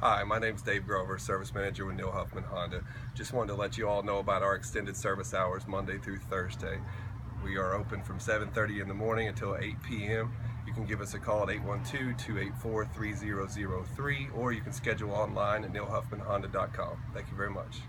Hi, my name is Dave Grover, Service Manager with Neil Huffman Honda. Just wanted to let you all know about our extended service hours Monday through Thursday. We are open from 7:30 in the morning until 8 p.m. You can give us a call at 812-284-3003 or you can schedule online at neilhuffmanhonda.com. Thank you very much.